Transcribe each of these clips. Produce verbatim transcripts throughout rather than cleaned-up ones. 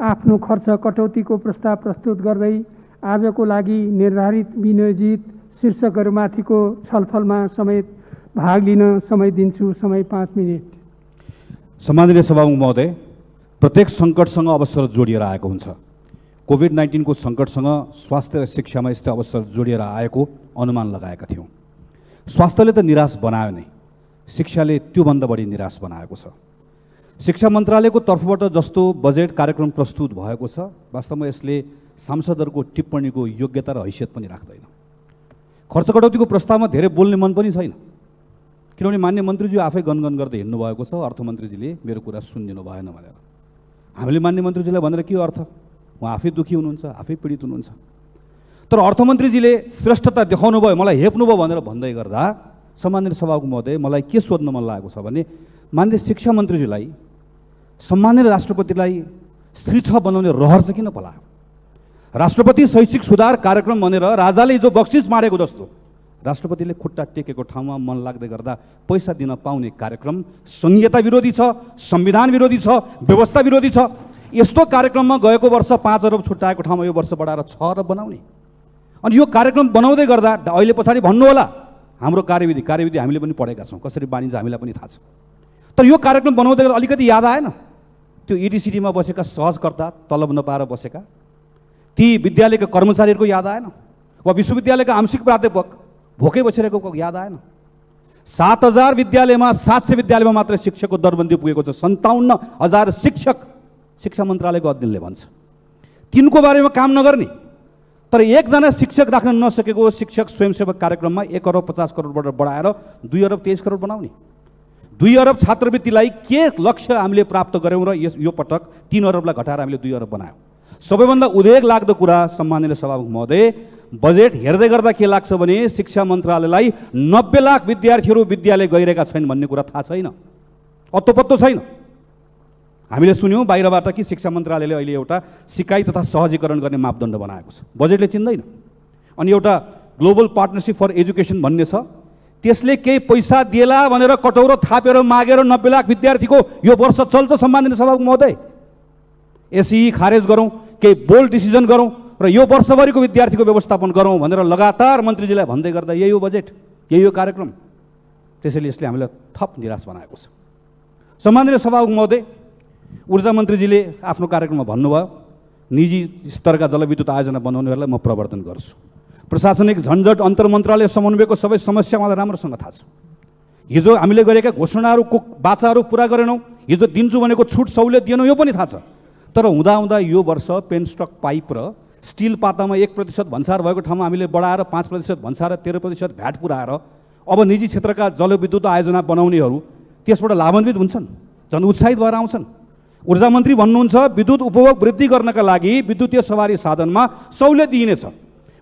आफ्नो खर्च कटौतीको प्रस्ताव प्रस्तुत गर्दै आजको लागि निर्धारित विनियोजित शीर्षकहरूमाथिको छलफलमा समेत भाग लिन समय दिन्छु। समय पाँच मिनेट। सम्माननीय सभामुख महोदय, प्रत्येक संकटसँग अवसर जोडिएर आएको हुन्छ। कोभिड नाइन्टीन को संकटसँग स्वास्थ्य र शिक्षामा यस्तो अवसर जोडिएर आएको अनुमान लगाएका थियौं। स्वास्थ्यले त निराश बनायो नै, शिक्षाले त्योभन्दा बढी निराश बनाएको छ। शिक्षा मन्त्रालयको तर्फबाट जस्तो बजेट कार्यक्रम प्रस्तुत भएको छ, वास्तवमा यसले सांसदहरुको टिप्पणीको योग्यता र हैसियत पनि राख्दैन। खर्च कटौतीको प्रस्तावमा धेरै बोल्ने मन पनि छैन, किनभने मान्य मन्त्रीज्यू आफै गनगन गर्दै हिँड्नु भएको छ अर्थमन्त्रीजीले मेरो कुरा सुनिदिनु भएन भनेर। हामीले मान्य मन्त्रीज्यूलाई भनेर के अर्थ, उहाँ आफै दुखी हुनुहुन्छ, आफै पीडित हुनुहुन्छ। तर अर्थमन्त्रीजीले श्रेष्ठता देखाउनु भयो, मलाई हेप्नु भयो भनेर भन्दै गर्दा सम्माननीय सभामुख महोदय, मलाई के सोध्न मन लागेको छ भने मान्य शिक्षा मन्त्रीज्यूलाई सम्माननीय राष्ट्रपतिलाई स्त्री छ बनाउने रहर चाहिँ किन पलायो? राष्ट्रपति शैक्षिक सुधार कार्यक्रम भनेर राजाले हिजो बक्सिस मारेको जस्तो राष्ट्रपतिले खुट्टा टेकेको ठाउँमा मन लाग्दै गर्दा पैसा दिन पाउने कार्यक्रम संहिता विरोधी छ, संविधान विरोधी छ, व्यवस्था विरोधी छ। यस्तो कार्यक्रममा गएको वर्ष पाँच अरब छुट्याएको ठाउँमा यो वर्ष बढाएर छ अरब बनाउने, अनि यो कार्यक्रम बनाउँदै गर्दा अहिले पछाडि भन्नु होला हाम्रो कार्यविधि कार्यविधि हामीले पनि पढेका छौँ, कसरी बानिन्छ हामीलाई पनि थाहा छ। तर यो कार्यक्रम बनाउँदै गर्दा अलिकति याद आएन त्यो इडिसिडीमा बसेका सहजकर्ता, तलब नपाएर बसेका ती विद्यालयका कर्मचारीहरूको याद आएन, वा विश्वविद्यालयका आंशिक प्राध्यापक भोकै बसिरहेको याद आएन। सात हजार विद्यालयमा सात सय विद्यालयमा मात्र शिक्षकको दरबन्दी पुगेको छ। सन्ताउन्न हजार शिक्षक शिक्षा मन्त्रालयको अध्ययनले भन्छ। तिनको बारेमा काम नगर्ने, तर एकजना शिक्षक राख्न नसकेको शिक्षक स्वयंसेवक कार्यक्रममा एक अरब पचास करोडबाट बढाएर दुई अरब तेइस करोड बनाउने, दुई अरब छात्रवृत्तिलाई के लक्ष्य हामीले प्राप्त गऱ्यौँ र यस यो पटक तीन अरबलाई घटाएर हामीले दुई अरब बनायौँ। सबैभन्दा उद्वेग लाग्दो कुरा सम्माननीय सभामुख महोदय, बजेट हेर्दै गर्दा के लाग्छ भने शिक्षा मन्त्रालयलाई नब्बे लाख विद्यार्थीहरू विद्यालय गइरहेका छैन भन्ने कुरा थाहा छैन, अत्तोपत्तो छैन। हामीले सुन्यौँ बाहिरबाट कि शिक्षा मन्त्रालयले अहिले एउटा सिकाइ तथा सहजीकरण गर्ने मापदण्ड बनाएको छ, बजेटले चिन्दैन। अनि एउटा ग्लोबल पार्टनरसिप फर एजुकेसन भन्ने छ, त्यसले केही पैसा दिएला भनेर कटौरो थापेर मागेर नब्बे लाख विद्यार्थीको यो वर्ष चल्छ। सम्माननीय सभामुख महोदय, एसई खारेज गरौँ, केही बोल्ड डिसिजन गरौँ र यो वर्षभरिको विद्यार्थीको व्यवस्थापन गरौँ भनेर लगातार मन्त्रीजीलाई भन्दै गर्दा यही हो बजेट, यही हो कार्यक्रम। त्यसैले यसले हामीलाई थप निराश बनाएको छ। सम्माननीय सभामुख महोदय, ऊर्जा मन्त्रीजीले आफ्नो कार्यक्रममा भन्नुभयो निजी स्तरका जलविद्युत आयोजना बनाउनेहरूलाई म प्रवर्तन गर्छु। प्रशासनिक झन्झट अन्तर मन्त्रालय समन्वयको सबै समस्या उहाँलाई राम्रोसँग थाहा छ। हिजो हामीले गरेका घोषणाहरूको वाचाहरू पुरा गरेनौँ, हिजो दिन्छु भनेको छुट सहुलियत दिएनौँ, यो पनि थाहा छ। तर हुँदाहुँदा यो वर्ष पेनस्टक पाइप र स्टिल पातामा एक प्रतिशत भन्सार भएको ठाउँमा हामीले बढाएर पाँच प्रतिशत भन्सार र तेह्र प्रतिशत भ्याट पुऱ्याएर अब निजी क्षेत्रका जलविद्युत आयोजना बनाउनेहरू त्यसबाट लाभान्वित हुन्छन्, झन् उत्साहित भएर आउँछन्। ऊर्जा मन्त्री भन्नुहुन्छ विद्युत उपभोग वृद्धि गर्नका लागि विद्युतीय सवारी साधनमा सहुलियत दिइनेछ।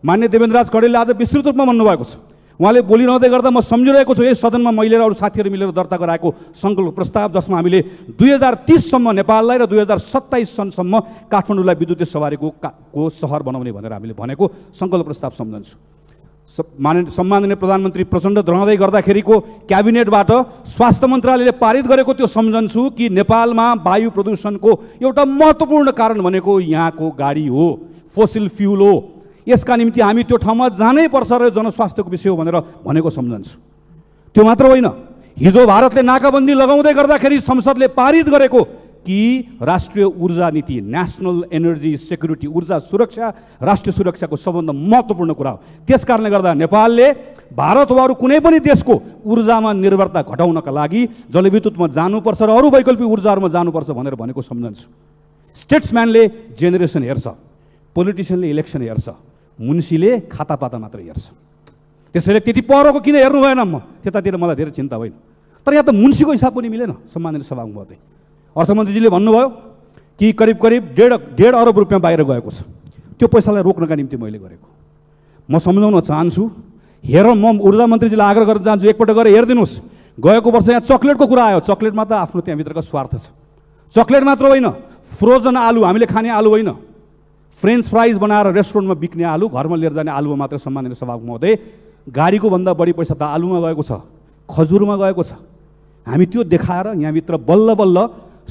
मान्य देवेन्द्र राज कडेलले आज विस्तृत रूपमा भन्नुभएको छ। उहाँले बोलिरहँदै गर्दा म सम्झिरहेको छु यस सदनमा मैले र अरू साथीहरू मिलेर दर्ता गराएको सङ्कल्प प्रस्ताव, जसमा हामीले दुई हजार तीससम्म नेपाललाई र दुई हजार सत्ताइस सनसम्म काठमाडौँलाई विद्युतीय सवारीको को सहर बनाउने भनेर हामीले भनेको सङ्कल्प प्रस्ताव सम्झन्छु। माननीय सम्माननीय प्रधानमन्त्री प्रचण्ड रहँदै गर्दाखेरिको क्याबिनेटबाट स्वास्थ्य मन्त्रालयले पारित गरेको त्यो सम्झन्छु कि नेपालमा वायु प्रदूषणको एउटा महत्त्वपूर्ण कारण भनेको यहाँको गाडी हो, फोसिल फ्युल हो। यसका निम्ति हामी त्यो ठाउँमा जानै पर्छ र जनस्वास्थ्यको विषय हो भनेर भनेको सम्झन्छु। त्यो मात्र होइन, हिजो भारतले नाकाबन्दी लगाउँदै गर्दाखेरि संसदले पारित गरेको कि राष्ट्रिय ऊर्जा नीति, नेशनल एनर्जी सेक्युरिटी, ऊर्जा सुरक्षा राष्ट्रिय सुरक्षाको सबभन्दा महत्त्वपूर्ण कुरा हो। त्यसकारणले गर्दा नेपालले भारत वा अरू कुनै पनि देशको ऊर्जामा निर्भरता घटाउनका लागि जलविद्युतमा जानुपर्छ र अरू वैकल्पिक ऊर्जाहरूमा जानुपर्छ भनेर भनेको सम्झन्छु। स्टेट्सम्यानले जेनेरेसन हेर्छ, पोलिटिसियनले इलेक्सन हेर्छ, मुनिसीले खातापाता मात्र हेर्छ। त्यसैले त्यति परको किन हेर्नु भएन, म त्यतातिर मलाई धेरै चिन्ता होइन। तर यहाँ त मुनिसीको हिसाब पनि मिलेन। सम्माननीय सभामुख महोदय, अर्थमन्त्रीजीले भन्नुभयो कि करिब करिब डेढ डेढ अरब रुपियाँ बाहिर गएको छ, त्यो पैसालाई रोक्नका निम्ति मैले गरेको। म सम्झाउन चाहन्छु, हेर म ऊर्जा मन्त्रीजीलाई आग्रह गर्न चाहन्छु एकपल्ट गरेर हेरिदिनुहोस्। गएको वर्ष यहाँ चक्लेटको कुरा आयो, चक्लेटमा त आफ्नो त्यहाँभित्रको स्वार्थ छ। चक्लेट मात्र होइन, फ्रोजन आलु, हामीले खाने आलु होइन, फ्रेन्च फ्राइज बनाएर रेस्टुरेन्टमा बिक्ने आलु, घरमा लिएर जाने आलुमा मात्र सम्माननीय सभामुख महोदय गाडीको भन्दा बढी पैसा त आलुमा गएको छ, खजुरमा गएको छ। हामी त्यो देखाएर यहाँभित्र बल्ल बल्ल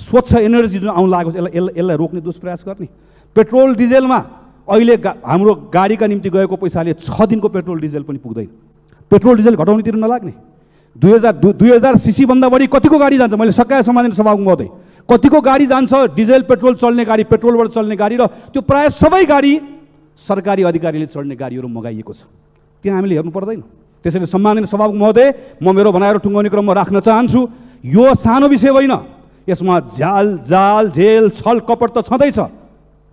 स्वच्छ एनर्जी जुन आउन लागेको छ यसलाई यसलाई रोक्ने दुष्प्रयास गर्ने। पेट्रोल डिजेलमा अहिले हाम्रो गाडीका निम्ति गएको पैसाले छ दिनको पेट्रोल डिजेल पनि पुग्दैन। पेट्रोल डिजेल घटाउनेतिर नलाग्ने। दुई हजार दुई हजार सिसीभन्दा बढी कतिको गाडी जान्छ? मैले सकाय समाज सभाको महोदय कतिको गाडी जान्छ? डिजेल पेट्रोल चल्ने गाडी, पेट्रोलबाट चल्ने गाडी र त्यो प्रायः सबै गाडी सरकारी अधिकारीले चढ्ने गाडीहरू मगाइएको छ। त्यहाँ हामीले हेर्नु पर्दैन। त्यसैले सम्माननीय सभामुख महोदय, म मेरो भनाएर टुङ्गाउने क्रममा राख्न चाहन्छु, यो सानो विषय होइन। यसमा जाल जाल झेल छल कपट त छँदैछ,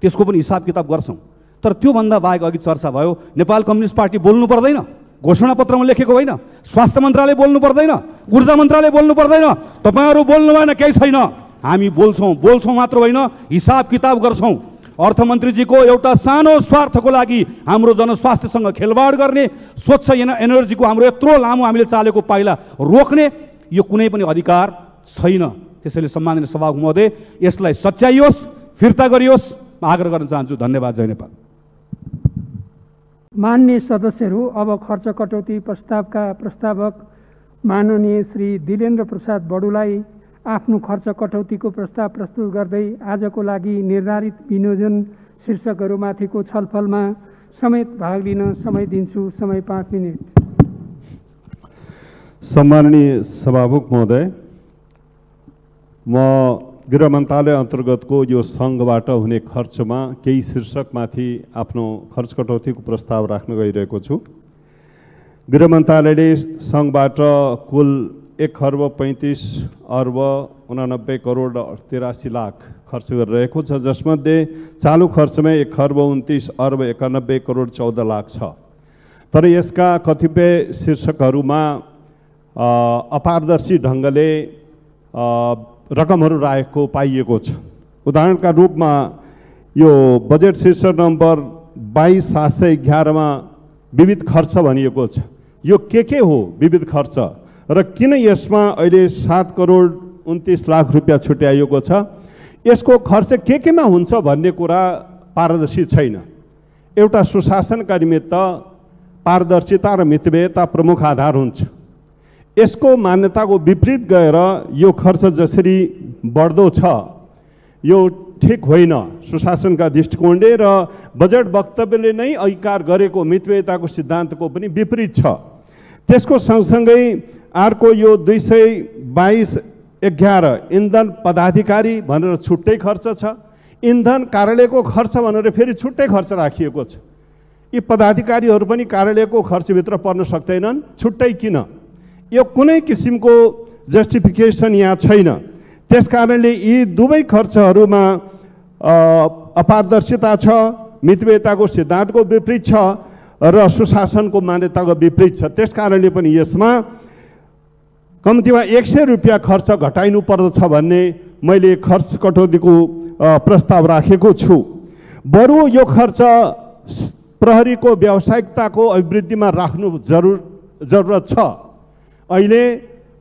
त्यसको पनि हिसाब किताब गर्छौँ। तर त्योभन्दा बाहेक अघि चर्चा भयो, नेपाल कम्युनिस्ट पार्टी बोल्नु पर्दैन, घोषणापत्रमा लेखेको होइन, स्वास्थ्य मन्त्रालय बोल्नु पर्दैन, ऊर्जा मन्त्रालय बोल्नु पर्दैन, तपाईँहरू बोल्नु भएन, केही छैन। हामी बोल्छौँ, बोल्छौँ मात्र होइन, हिसाब किताब गर्छौँ। अर्थमन्त्रीजीको एउटा सानो स्वार्थको लागि हाम्रो जनस्वास्थ्यसँग खेलवाड गर्ने, स्वच्छ एनर्जीको हाम्रो यत्रो लामो हामीले चालेको पाइला रोक्ने यो कुनै पनि अधिकार छैन। त्यसैले सम्माननीय सभामुख महोदय, यसलाई सच्याइयोस्, फिर्ता गरियोस्, म आग्रह गर्न चाहन्छु। धन्यवाद। जय नेपाल। मान्य सदस्यहरू, अब खर्च कटौती प्रस्तावका प्रस्तावक माननीय श्री दिलेन्द्र प्रसाद बडुलाई आफ्नो खर्च कटौतीको प्रस्ताव प्रस्तुत गर्दै आजको लागि निर्धारित विनियोजन शीर्षकहरूमाथिको छलफलमा समेत भाग लिन समय दिन्छु। समय पाँच मिनट। सम्माननीय सभामुख महोदय, म गृह मन्त्रालय अन्तर्गतको यो सङ्घबाट हुने खर्चमा केही शीर्षकमाथि आफ्नो खर्च कटौतीको प्रस्ताव राख्न गइरहेको छु। गृह मन्त्रालयले सङ्घबाट कुल एक खर्ब पैंतिस अर्ब उनानब्बे करोड तिरासी लाख खर्च गरिरहेको छ, जसमध्ये चालू खर्चमै एक खर्ब उन्तीस अर्ब एकानब्बे करोड चौध लाख छ। तर यसका कतिपय शीर्षकहरूमा अपारदर्शी ढङ्गले रकमहरू राखेको पाइएको छ। उदाहरणका रूपमा यो बजेट शीर्षक नम्बर बाईस सात सय एघारमा विविध खर्च भनिएको छ। यो के के हो विविध खर्च र किन यसमा अहिले सात करोड उन्तीस लाख रुपियाँ छुट्याइएको छ? यसको खर्च के केमा हुन्छ भन्ने कुरा पारदर्शी छैन। एउटा सुशासनका निमित्त पारदर्शिता र मितव्ययता प्रमुख आधार हुन्छ। यसको मान्यताको विपरीत गएर यो खर्च जसरी बढ्दो छ यो ठिक होइन। सुशासनका दृष्टिकोणले र बजेट वक्तव्यले नै अङ्गीकार गरेको मितव्ययताको सिद्धान्तको पनि विपरीत छ। त्यसको सँगसँगै अर्को यो दुई सय बाइस एघार इन्धन पदाधिकारी भनेर छुट्टै खर्च छ। इन्धन कार्यालयको खर्च भनेर फेरि छुट्टै खर्च राखिएको छ। यी पदाधिकारीहरू पनि कार्यालयको खर्चभित्र पर्न सक्दैनन्, छुट्टै किन? यो कुनै किसिमको जस्टिफिकेसन यहाँ छैन। त्यसकारणले यी दुवै खर्चहरूमा अपारदर्शिता छ, मितव्ययताको सिद्धान्तको विपरीत छ र सुशासनको मान्यताको विपरीत छ। त्यसकारणले पनि यसमा कम्तीमा एक सय रुपियाँ खर्च घटाइनु पर्दछ भन्ने मैले खर्च कटौतीको प्रस्ताव राखेको छु। बरु यो खर्च प्रहरीको व्यावसायिकताको अभिवृद्धिमा राख्नु जरुर जरुरत छ। अहिले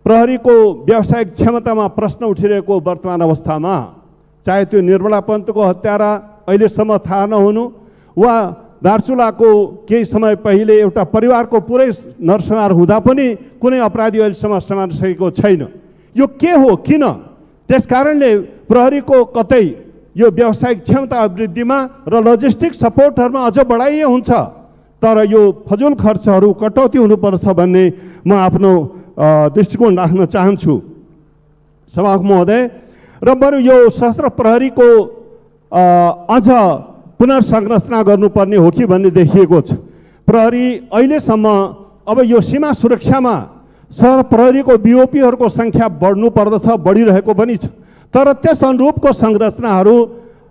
प्रहरीको व्यावसायिक क्षमतामा प्रश्न उठिरहेको वर्तमान अवस्थामा चाहे त्यो निर्मला पन्तको हत्यारा अहिलेसम्म थाहा नहुनु वा दार्चुलाको केही समय पहिले एउटा परिवारको पुरै नरसंहार हुँदा पनि कुनै अपराधी अहिलेसम्म समाउन सकेको छैन। यो के हो, किन? त्यसकारणले प्रहरीको कतै यो व्यावसायिक क्षमता अभिवृद्धिमा र लजिस्टिक सपोर्टहरूमा अझ बढाइए हुन्छ। तर यो फजुल खर्चहरू कटौती हुनुपर्छ भन्ने म आफ्नो दृष्टिकोण राख्न चाहन्छु सभामुख महोदय। र बरु यो सशस्त्र प्रहरीको अझ पुनर्संरचना गर्नुपर्ने हो कि भन्ने देखिएको छ। प्रहरी अहिलेसम्म अब यो सीमा सुरक्षामा सर प्रहरीको बिओपीहरूको सङ्ख्या बढ्नु पर्दछ, बढिरहेको पनि छ। तर त्यस अनुरूपको संरचनाहरू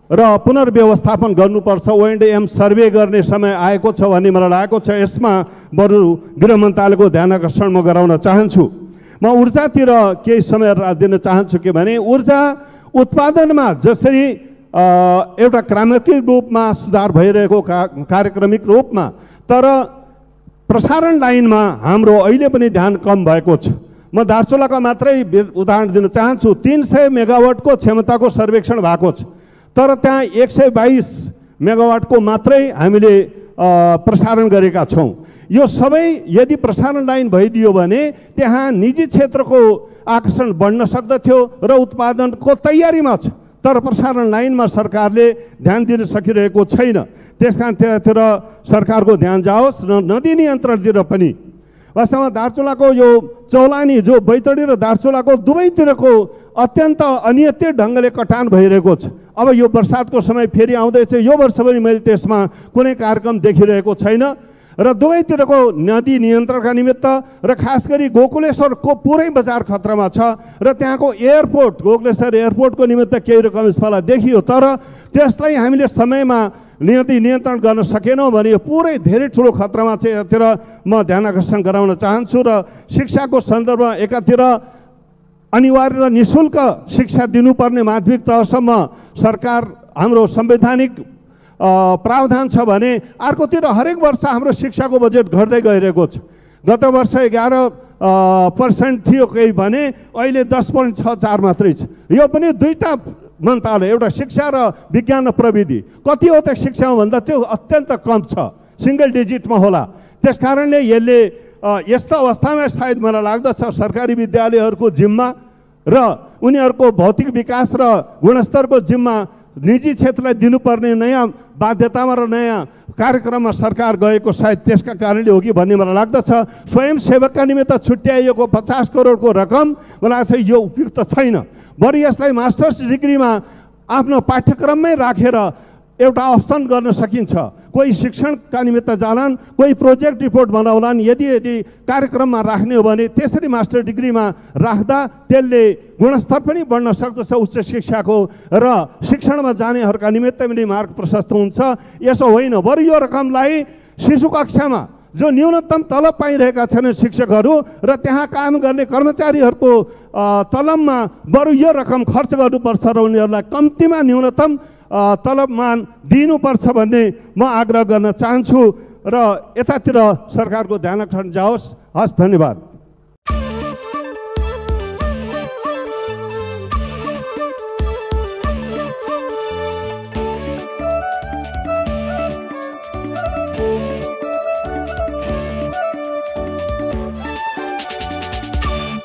र पुनर्व्यवस्थापन गर्नुपर्छ। ओ एन्ड एम सर्वे गर्ने समय आएको छ भन्ने मलाई लागेको छ। यसमा बरु गृह मन्त्रालयको ध्यान आकर्षण म गराउन चाहन्छु। म ऊर्जातिर केही समय दिन चाहन्छु कि भने ऊर्जा उत्पादनमा जसरी एउटा क्रान्तिक रूपमा सुधार भइरहेको का कार्यक्रमिक रूपमा, तर प्रसारण लाइनमा हाम्रो अहिले पनि ध्यान कम भएको छ। म दार्चुलाका मात्रै उदाहरण दिन चाहन्छु। तीन सय मेगावाटको क्षमताको सर्वेक्षण भएको छ, तर त्यहाँ एक सय बाइस मेगावाटको मात्रै हामीले प्रसारण गरेका छौँ। यो सबै यदि प्रसारण लाइन भइदियो भने त्यहाँ निजी क्षेत्रको आकर्षण बढ्न सक्दथ्यो र उत्पादनको तयारीमा छ, तर प्रसारण लाइनमा सरकारले ध्यान दिन सकिरहेको छैन। त्यसकारण त्यहाँतिर सरकारको ध्यान जाओस् र नदी नियन्त्रणतिर पनि। वास्तवमा दार्चुलाको यो चौलानी जो बैतडी र दार्चुलाको दुवैतिरको अत्यन्त अनियमित ढङ्गले कटान भइरहेको छ। अब यो बर्सातको समय फेरि आउँदैछ, यो वर्ष पनि मैले त्यसमा कुनै कार्यक्रम देखिरहेको छैन र दुवैतिरको नदी नियन्त्रणका निमित्त र खास गरी गोकुलेश्वरको पुरै बजार खतरामा छ र त्यहाँको एयरपोर्ट गोकुलेश्वर एयरपोर्टको निमित्त केही रकम यसपालि देखियो, तर त्यसलाई हामीले समयमा नियति नियन्त्रण गर्न सकेनौँ भने यो पुरै धेरै ठुलो खतरामा छ। यतातिर म ध्यान आकर्षण गराउन चाहन्छु र शिक्षाको सन्दर्भमा एकातिर अनिवार्य र निःशुल्क शिक्षा दिनुपर्ने माध्यमिक तहसम्म सरकार हाम्रो संवैधानिक प्रावधान छ भने अर्कोतिर हरेक वर्ष हाम्रो शिक्षाको बजेट घट्दै गइरहेको छ। गत वर्ष एघार पर्सेन्ट थियो केही भने अहिले दस पोइन्ट छ चार मात्रै छ। यो पनि दुईवटा मन्त्रालय, एउटा शिक्षा र विज्ञान प्रविधि, कति हो त शिक्षामा भन्दा त्यो अत्यन्त कम छ, सिङ्गल डिजिटमा होला। त्यसकारणले यसले यस्तो अवस्थामा सायद मलाई लाग्दछ सरकारी विद्यालयहरूको जिम्मा र उनीहरूको भौतिक विकास र गुणस्तरको जिम्मा निजी क्षेत्रलाई दिनुपर्ने नयाँ बाध्यतामा र नयाँ कार्यक्रममा सरकार गएको सायद त्यसका कारणले हो कि भन्ने मलाई लाग्दछ। स्वयंसेवकका निमित्त छुट्याइएको पचास करोडको रकम मलाई लाग्छ यो उपयुक्त छैन, बरु यसलाई मास्टर्स डिग्रीमा आफ्नो पाठ्यक्रममै राखेर एउटा अप्सन गर्न सकिन्छ। कोही शिक्षणका निमित्त जानन्, कोही प्रोजेक्ट रिपोर्ट बनाउलान्, यदि यदि कार्यक्रममा राख्ने हो भने त्यसरी मास्टर डिग्रीमा राख्दा त्यसले गुणस्तर पनि बढ्न सक्दछ उच्च शिक्षाको र शिक्षणमा जानेहरूका निमित्त पनि मार्ग प्रशस्त हुन्छ। यसो होइन, बरु यो रकमलाई शिशु कक्षामा जो न्यूनतम तलब पाइरहेका छैनन् शिक्षकहरू र त्यहाँ काम गर्ने कर्मचारीहरूको तलबमा बरु यो रकम खर्च गर्नुपर्छ र उनीहरूलाई कम्तीमा न्यूनतम तलबमान दिनुपर्छ भन्ने म आग्रह गर्न चाहन्छु र यतातिर सरकारको ध्यान आकर्षण जाओस्। हस्, धन्यवाद।